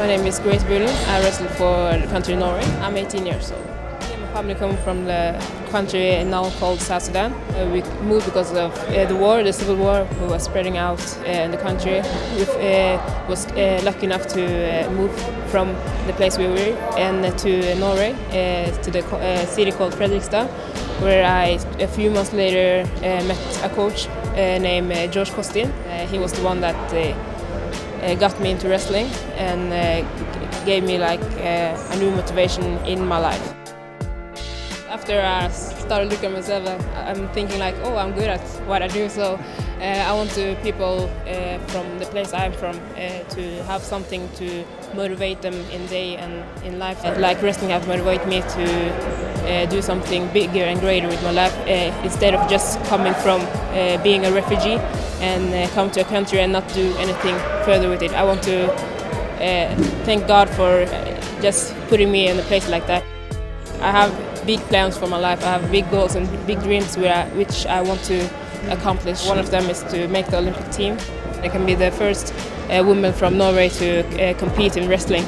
My name is Grace Bullen. I wrestle for the country Norway. I'm 18 years old. My family comes from the country now called South Sudan. We moved because of the war, the civil war, who was spreading out in the country. We was lucky enough to move from the place we were and to Norway, to the city called Fredrikstad, where I, a few months later, met a coach named George Kostin. He was the one that got me into wrestling and gave me like a new motivation in my life. After I started looking at myself, I'm thinking like, oh, I'm good at what I do, so I want to people from the place I'm from to have something to motivate them in day and in life. Like wrestling has motivated me to do something bigger and greater with my life instead of just coming from being a refugee and come to a country and not do anything further with it. I want to thank God for just putting me in a place like that. I have big plans for my life. I have big goals and big dreams which I want to accomplish. One of them is to make the Olympic team. I can be the first woman from Norway to compete in wrestling.